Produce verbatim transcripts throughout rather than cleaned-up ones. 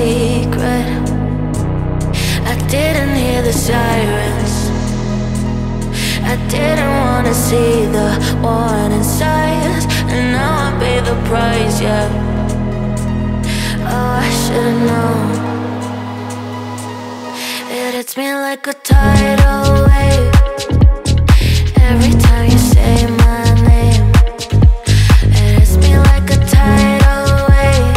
secret. I didn't hear the sirens, I didn't wanna see the warning signs, and now I pay the price, yeah. Oh, I should've known. It hits me like a tidal wave every time you say my name. It hits me like a tidal wave.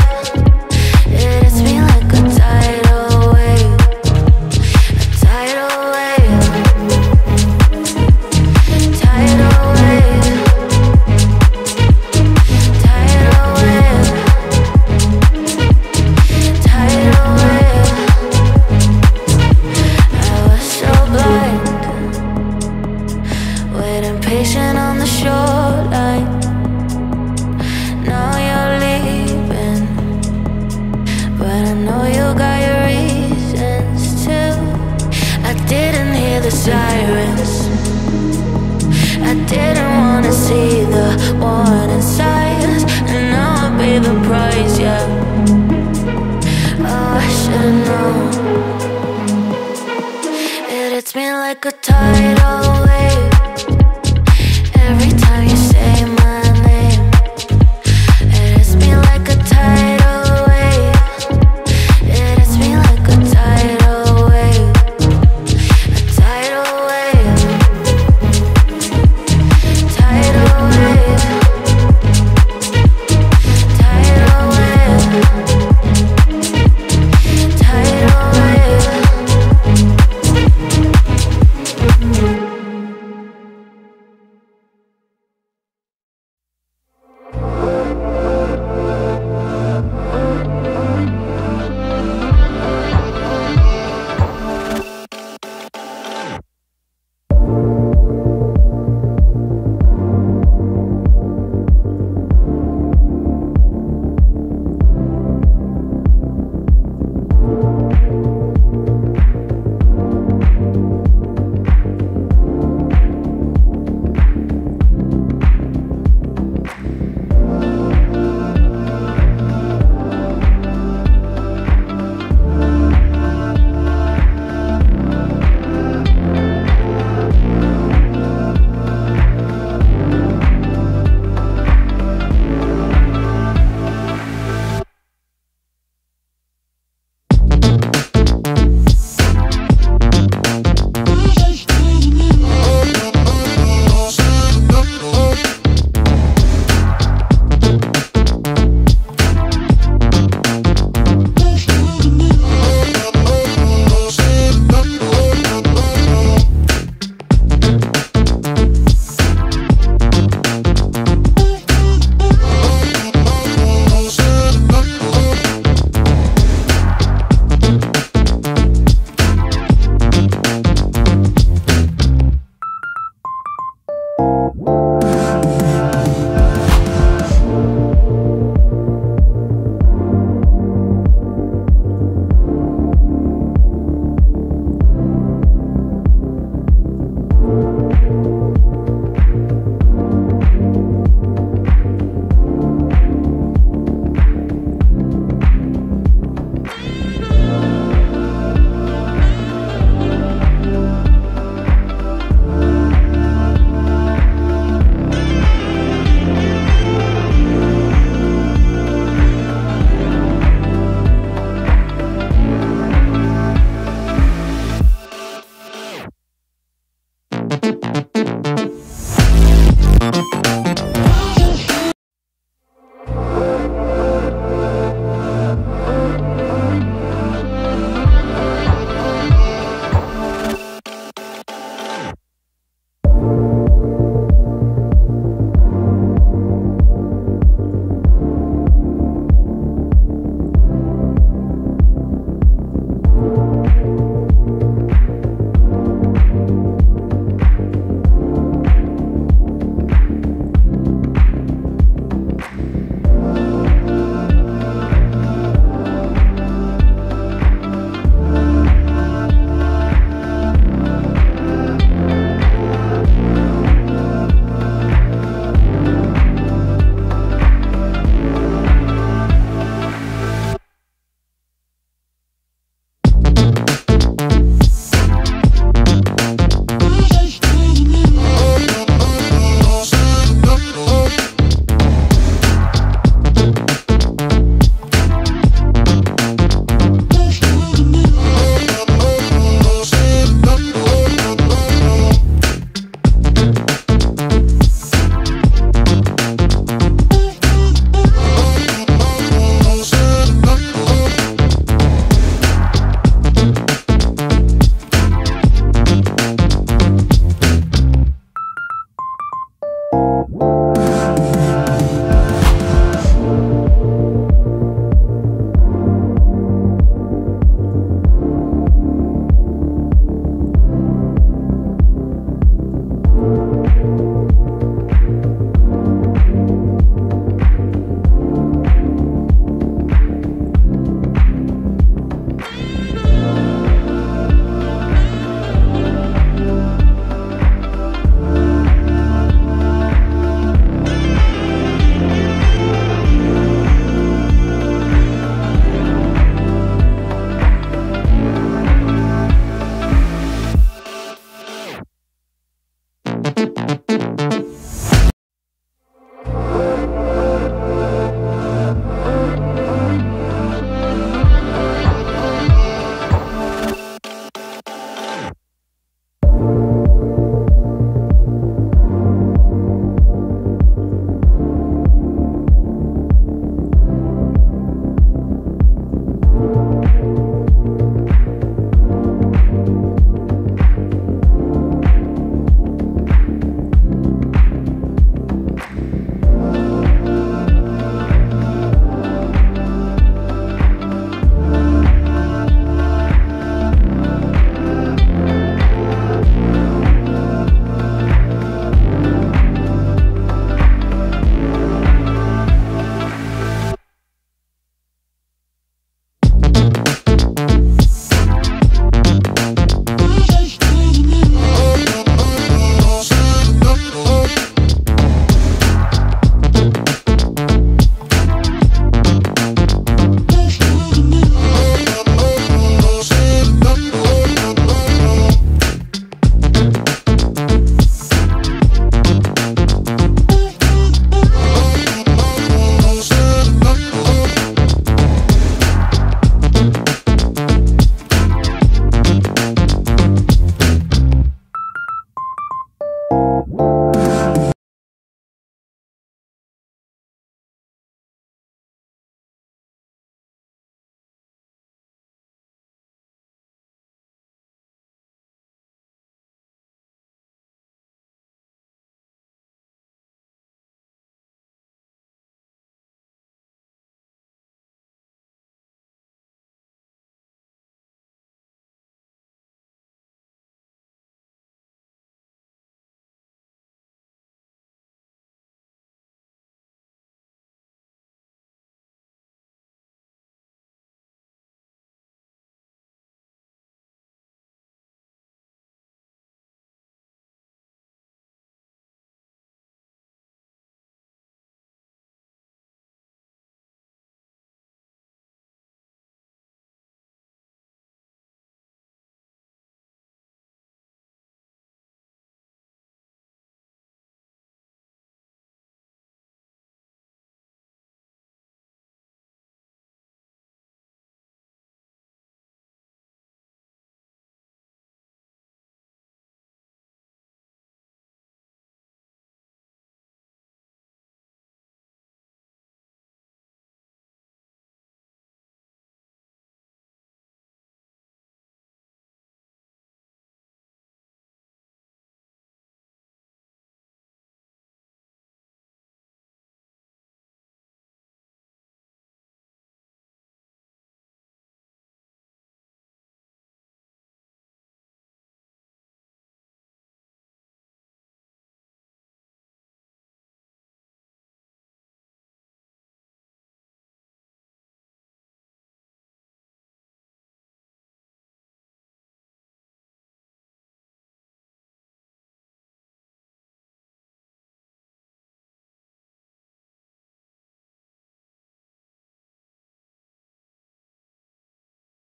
Like a tidal wave.